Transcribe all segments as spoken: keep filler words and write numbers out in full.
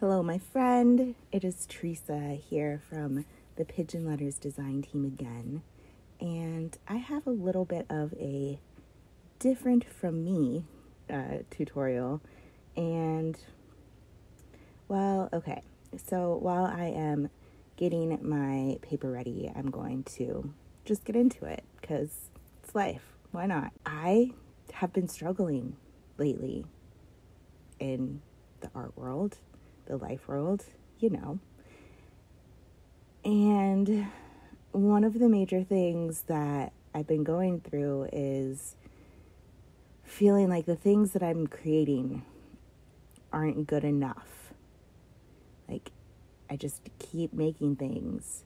Hello, my friend. It is Theresa here from the Pigeon Letters design team again. And I have a little bit of a different from me uh, tutorial. And, well, okay. So while I am getting my paper ready, I'm going to just get into it because it's life. Why not? I have been struggling lately in the art world. The life world, you know. And one of the major things that I've been going through is feeling like the things that I'm creating aren't good enough. Like, I just keep making things,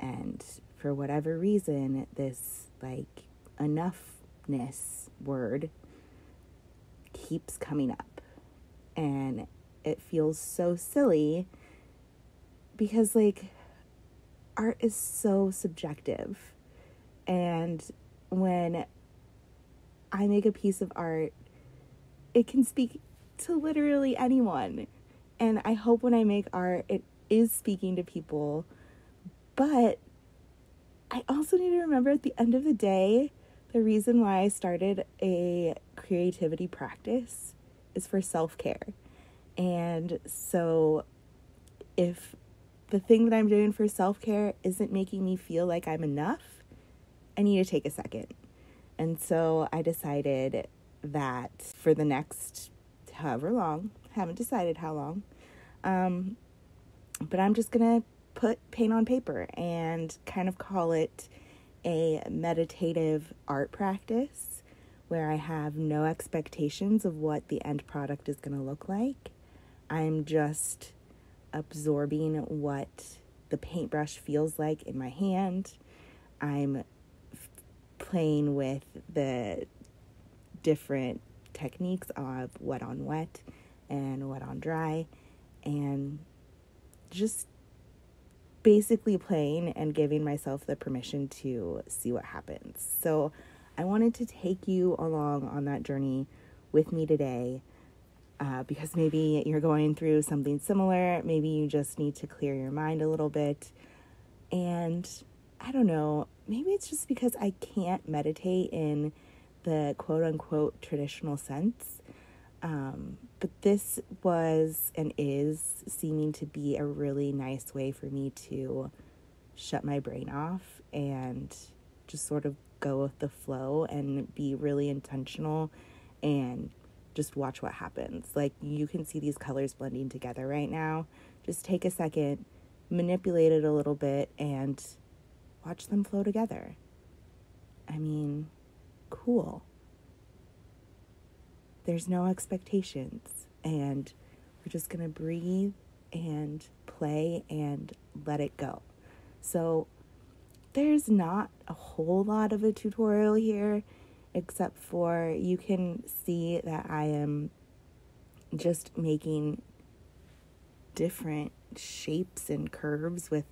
and for whatever reason, this like enoughness word keeps coming up. And it feels so silly because, like, art is so subjective. And when I make a piece of art, it can speak to literally anyone. And I hope when I make art, it is speaking to people. But I also need to remember at the end of the day, the reason why I started a creativity practice is for self-care. And so if the thing that I'm doing for self-care isn't making me feel like I'm enough, I need to take a second. And so I decided that for the next however long, haven't decided how long, um, but I'm just going to put paint on paper and kind of call it a meditative art practice where I have no expectations of what the end product is going to look like. I'm just absorbing what the paintbrush feels like in my hand. I'm f- playing with the different techniques of wet on wet and wet on dry, and just basically playing and giving myself the permission to see what happens. So I wanted to take you along on that journey with me today. Uh, because maybe you're going through something similar. Maybe you just need to clear your mind a little bit. And I don't know, maybe it's just because I can't meditate in the quote-unquote traditional sense. Um, but this was and is seeming to be a really nice way for me to shut my brain off and just sort of go with the flow and be really intentional and just watch what happens. Like, you can see these colors blending together right now. Just take a second, manipulate it a little bit, and watch them flow together. I mean, cool. There's no expectations, and we're just gonna breathe and play and let it go. So there's not a whole lot of a tutorial here, except for you can see that I am just making different shapes and curves with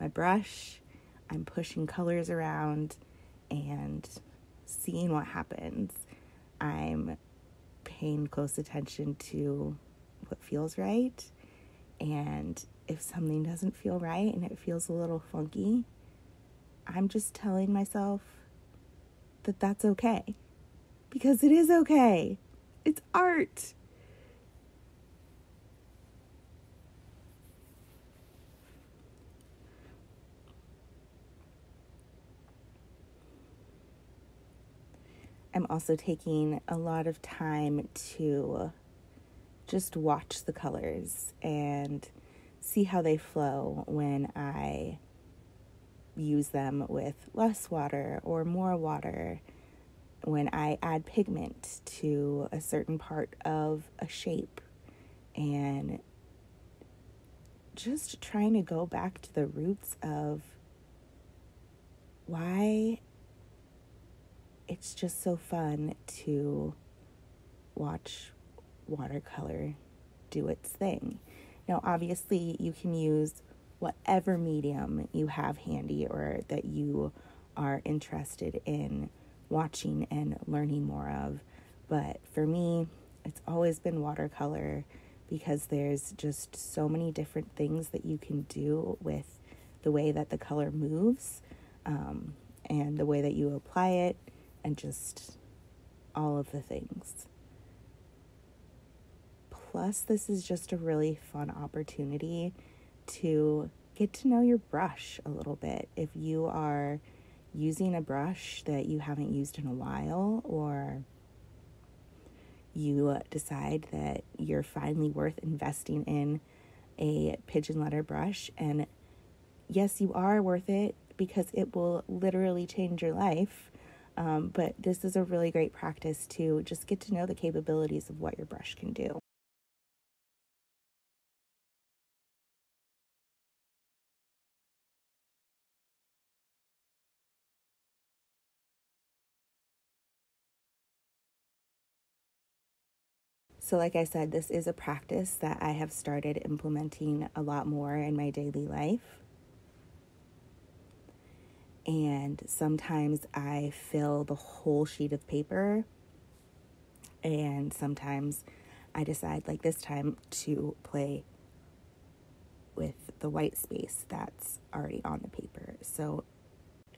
my brush. I'm pushing colors around and seeing what happens. I'm paying close attention to what feels right. And if something doesn't feel right and it feels a little funky, I'm just telling myself that that's okay, because it is okay. It's art. I'm also taking a lot of time to just watch the colors and see how they flow when I use them with less water or more water, when I add pigment to a certain part of a shape, and just trying to go back to the roots of why it's just so fun to watch watercolor do its thing. Now, obviously, you can use whatever medium you have handy or that you are interested in watching and learning more of. But for me, it's always been watercolor because there's just so many different things that you can do with the way that the color moves, um, and the way that you apply it, and just all of the things. Plus, this is just a really fun opportunity to get to know your brush a little bit. If you are using a brush that you haven't used in a while, or you decide that you're finally worth investing in a pigeon letter brush, and yes, you are worth it because it will literally change your life, um, but this is a really great practice to just get to know the capabilities of what your brush can do. So like I said, this is a practice that I have started implementing a lot more in my daily life. And sometimes I fill the whole sheet of paper. And sometimes I decide, like this time, to play with the white space that's already on the paper. So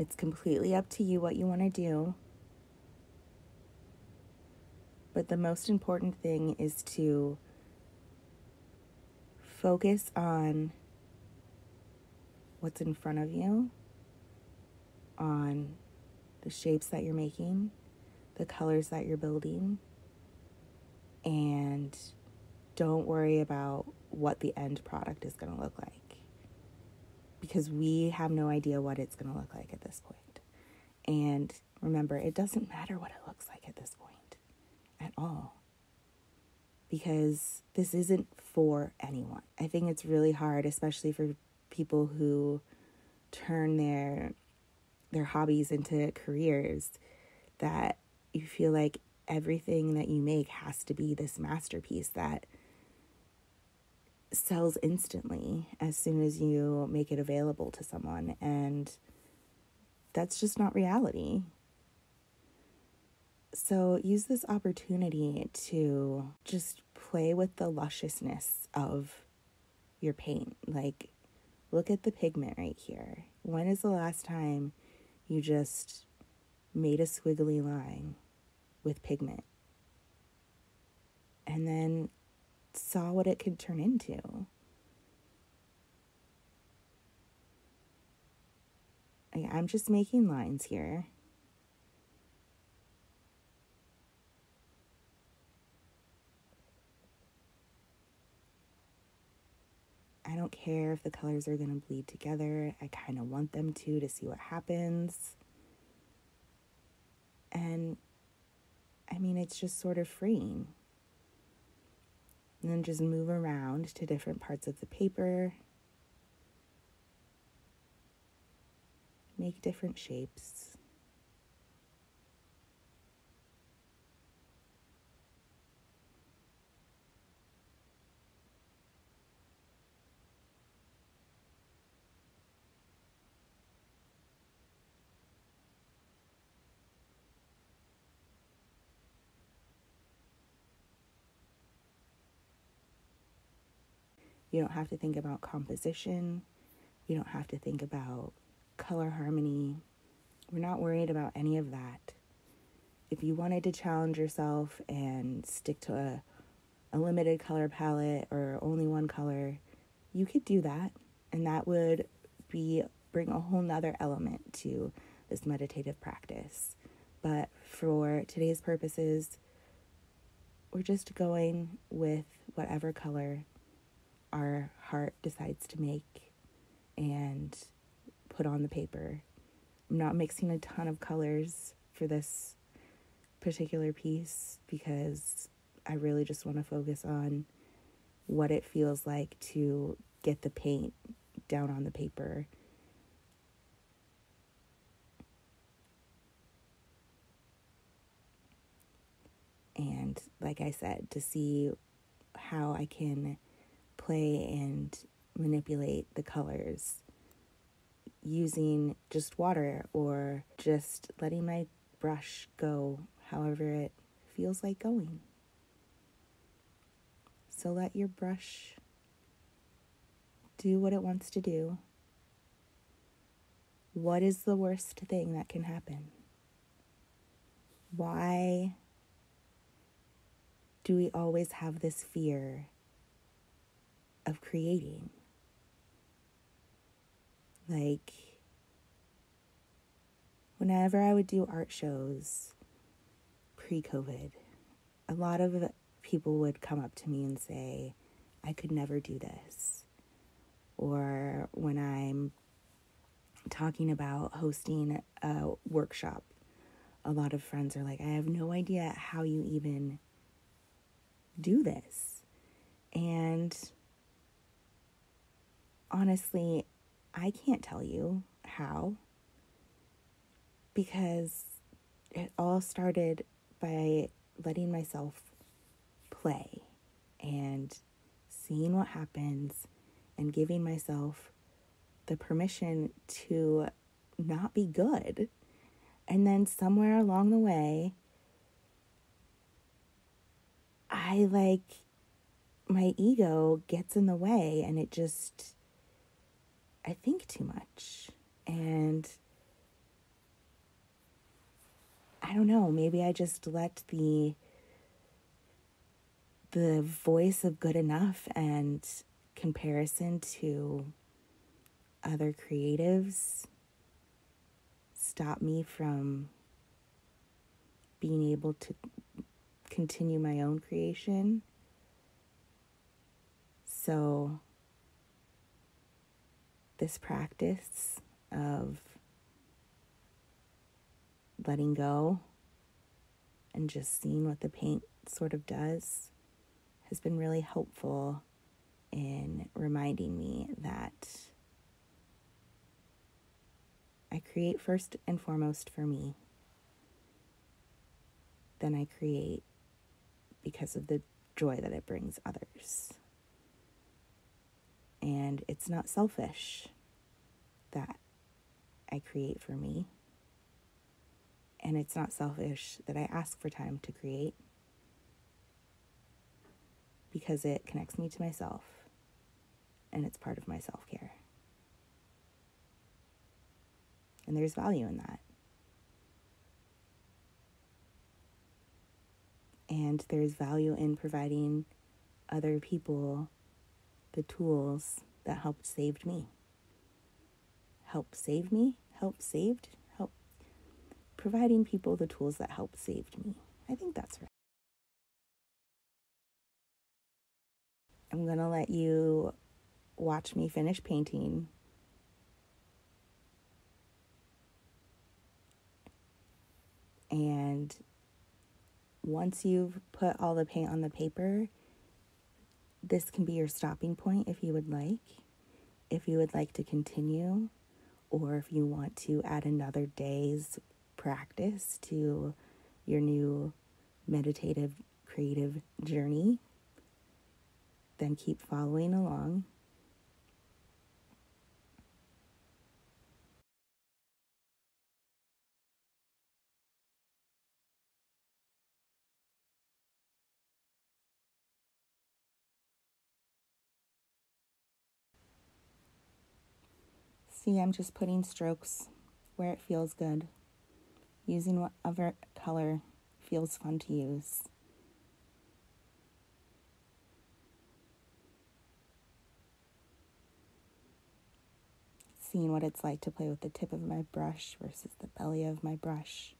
it's completely up to you what you want to do. But the most important thing is to focus on what's in front of you, on the shapes that you're making, the colors that you're building, and don't worry about what the end product is going to look like, because we have no idea what it's going to look like at this point. And remember, it doesn't matter what it looks like at this point. At all, because this isn't for anyone. I think it's really hard, especially for people who turn their their hobbies into careers, that you feel like everything that you make has to be this masterpiece that sells instantly as soon as you make it available to someone, and that's just not reality. So use this opportunity to just play with the lusciousness of your paint. Like, look at the pigment right here. When is the last time you just made a squiggly line with pigment? And then saw what it could turn into. I'm just making lines here. I don't care if the colors are going to bleed together. I kind of want them to, to see what happens. And, I mean, it's just sort of freeing. And then just move around to different parts of the paper. Make different shapes. You don't have to think about composition. You don't have to think about color harmony. We're not worried about any of that. If you wanted to challenge yourself and stick to a, a limited color palette or only one color, you could do that. And that would be bring a whole nother element to this meditative practice. But for today's purposes, we're just going with whatever color our heart decides to make and put on the paper. I'm not mixing a ton of colors for this particular piece because I really just want to focus on what it feels like to get the paint down on the paper. And like I said, to see how I can play and manipulate the colors using just water or just letting my brush go however it feels like going. so let your brush do what it wants to do. What is the worst thing that can happen? Why do we always have this fear of creating? Like, whenever I would do art shows pre-COVID, a lot of people would come up to me and say, I could never do this. Or when I'm talking about hosting a workshop, a lot of friends are like, I have no idea how you even do this. And honestly, I can't tell you how, because it all started by letting myself play and seeing what happens and giving myself the permission to not be good. And then somewhere along the way, I like, my ego gets in the way and it just, I think too much. And I don't know, maybe I just let the, the voice of good enough and comparison to other creatives stop me from being able to continue my own creation. So this practice of letting go and just seeing what the paint sort of does has been really helpful in reminding me that I create first and foremost for me. Then I create because of the joy that it brings others. And it's not selfish that I create for me. And it's not selfish that I ask for time to create, because it connects me to myself and it's part of my self-care. And there's value in that. And there's value in providing other people the tools that helped save me. Helped save me? Helped saved? Help. Providing people the tools that helped saved me. I think that's right. I'm going to let you watch me finish painting. And once you've put all the paint on the paper, this can be your stopping point if you would like. If you would like to continue, or if you want to add another day's practice to your new meditative creative journey, then keep following along. See, I'm just putting strokes where it feels good, using whatever color feels fun to use. Seeing what it's like to play with the tip of my brush versus the belly of my brush.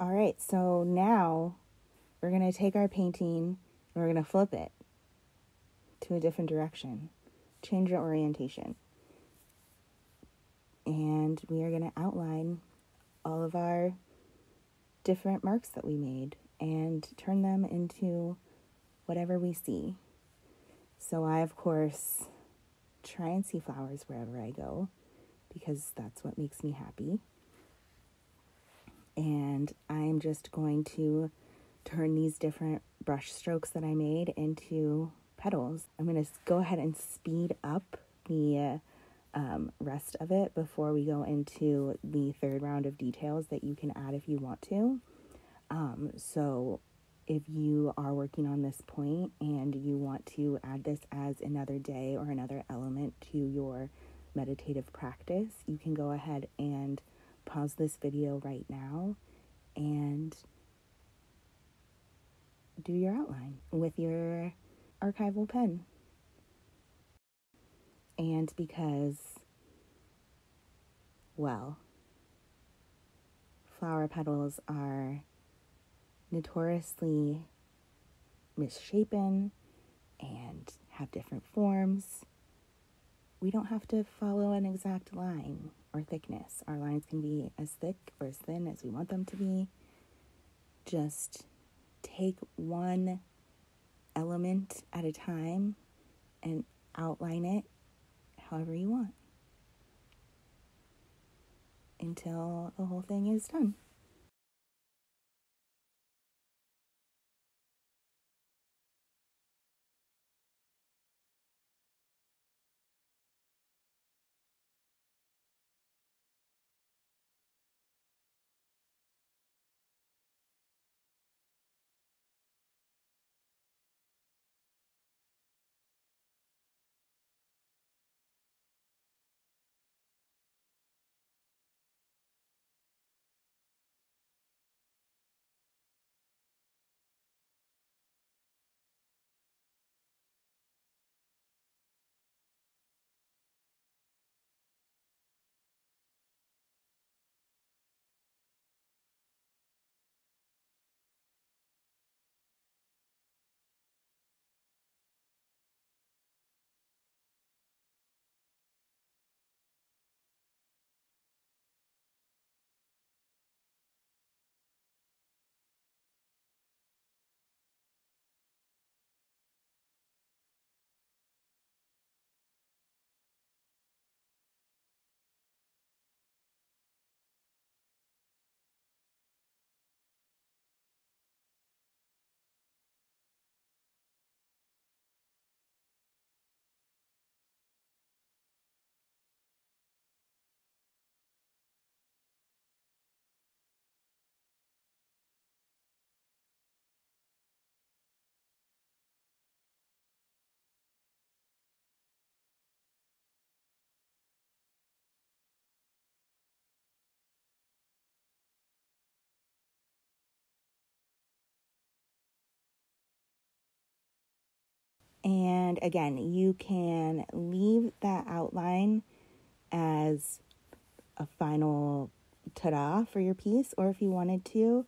All right, so now we're going to take our painting and we're going to flip it to a different direction. Change the orientation. And we are going to outline all of our different marks that we made and turn them into whatever we see. So I, of course, try and see flowers wherever I go because that's what makes me happy. And I'm just going to turn these different brush strokes that I made into petals. I'm going to go ahead and speed up the um, rest of it before we go into the third round of details that you can add if you want to. Um, so if you are working on this point and you want to add this as another day or another element to your meditative practice, you can go ahead and pause this video right now and do your outline with your archival pen. And because, well, flower petals are notoriously misshapen and have different forms, we don't have to follow an exact line or thickness. Our lines can be as thick or as thin as we want them to be. Just take one element at a time and outline it however you want until the whole thing is done. And again, you can leave that outline as a final ta-da for your piece, or if you wanted to,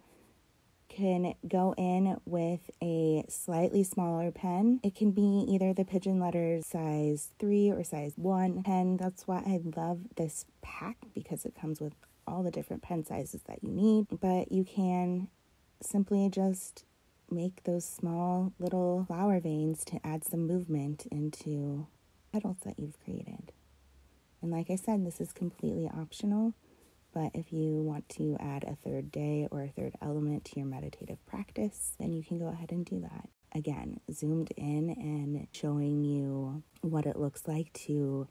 can go in with a slightly smaller pen. It can be either the Pigeon Letters size three or size one pen. That's why I love this pack, because it comes with all the different pen sizes that you need. But you can simply just make those small little flower veins to add some movement into petals that you've created. And like I said, this is completely optional, but if you want to add a third day or a third element to your meditative practice, then you can go ahead and do that. Again, zoomed in and showing you what it looks like to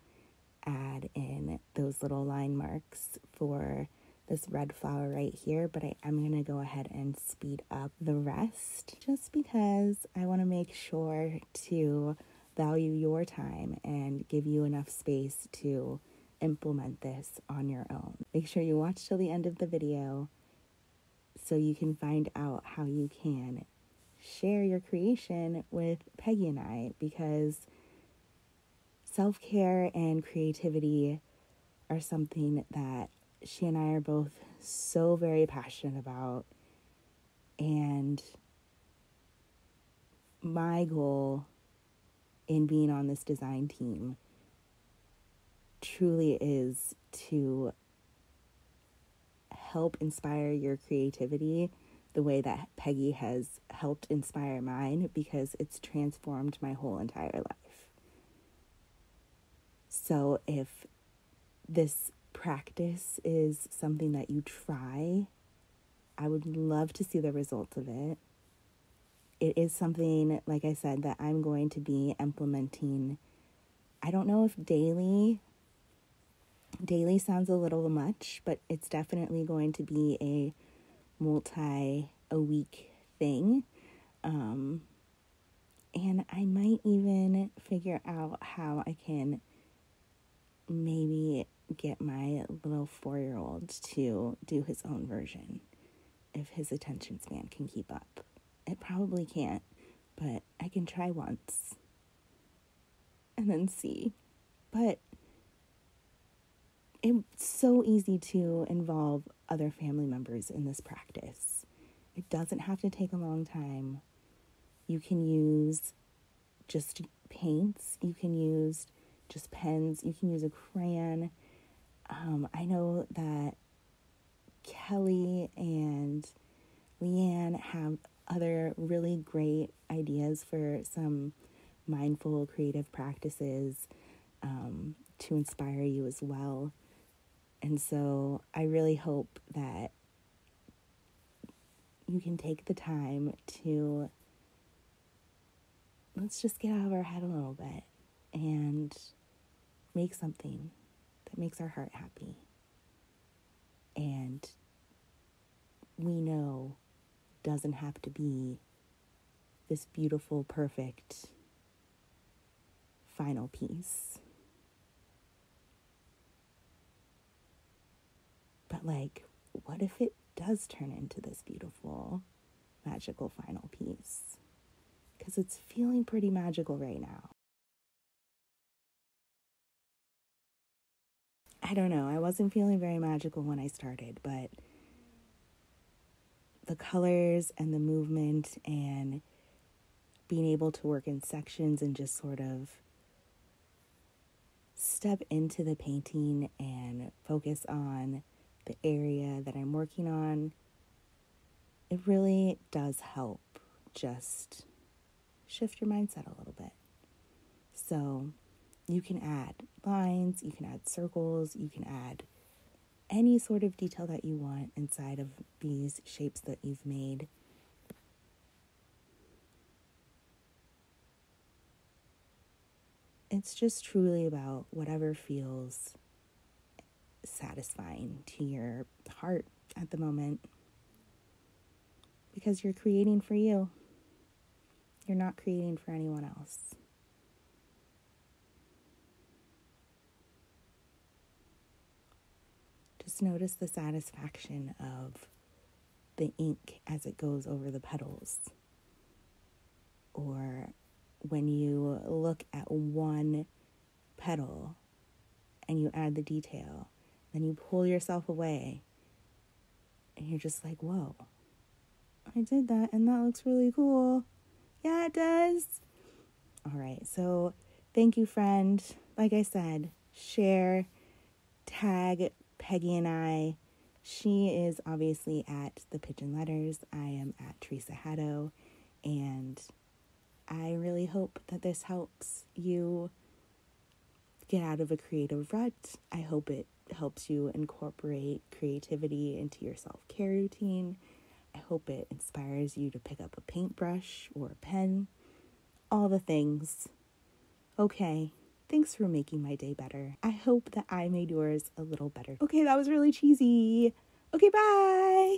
add in those little line marks for this red flower right here, but I am going to go ahead and speed up the rest just because I want to make sure to value your time and give you enough space to implement this on your own. Make sure you watch till the end of the video so you can find out how you can share your creation with Peggy and I, because self-care and creativity are something that she and I are both so very passionate about, And my goal in being on this design team truly is to help inspire your creativity the way that Peggy has helped inspire mine, because it's transformed my whole entire life. So if this practice is something that you try, I would love to see the results of it. It is something, like I said, that I'm going to be implementing. I don't know if daily, daily sounds a little much, but it's definitely going to be a multi a week thing. Um, and I might even figure out how I can maybe get my little four-year-old to do his own version if his attention span can keep up. It probably can't, but I can try once and then see. But it's so easy to involve other family members in this practice. It doesn't have to take a long time. You can use just paints. You can use just pens. You can use a crayon. Um, I know that Kelly and Leanne have other really great ideas for some mindful creative practices um, to inspire you as well. And so I really hope that you can take the time to, let's just get out of our head a little bit and make something that makes our heart happy. And we know it doesn't have to be this beautiful, perfect final piece. But, like, what if it does turn into this beautiful, magical final piece? Because it's feeling pretty magical right now. I don't know. I wasn't feeling very magical when I started, but the colors and the movement and being able to work in sections and just sort of step into the painting and focus on the area that I'm working on, it really does help just shift your mindset a little bit. So you can add lines, you can add circles, you can add any sort of detail that you want inside of these shapes that you've made. It's just truly about whatever feels satisfying to your heart at the moment, because you're creating for you. You're not creating for anyone else. Just notice the satisfaction of the ink as it goes over the petals, or when you look at one petal and you add the detail. Then you pull yourself away and you're just like, whoa, I did that and that looks really cool. Yeah, it does. All right. So thank you, friend. Like I said, share, tag Peggy and I. She is obviously at the Pigeon Letters. I am at Theresa Haddow. And I really hope that this helps you get out of a creative rut. I hope it helps you incorporate creativity into your self-care routine. I hope it inspires you to pick up a paintbrush or a pen. All the things. Okay, thanks for making my day better. I hope that I made yours a little better. Okay, that was really cheesy. Okay, bye!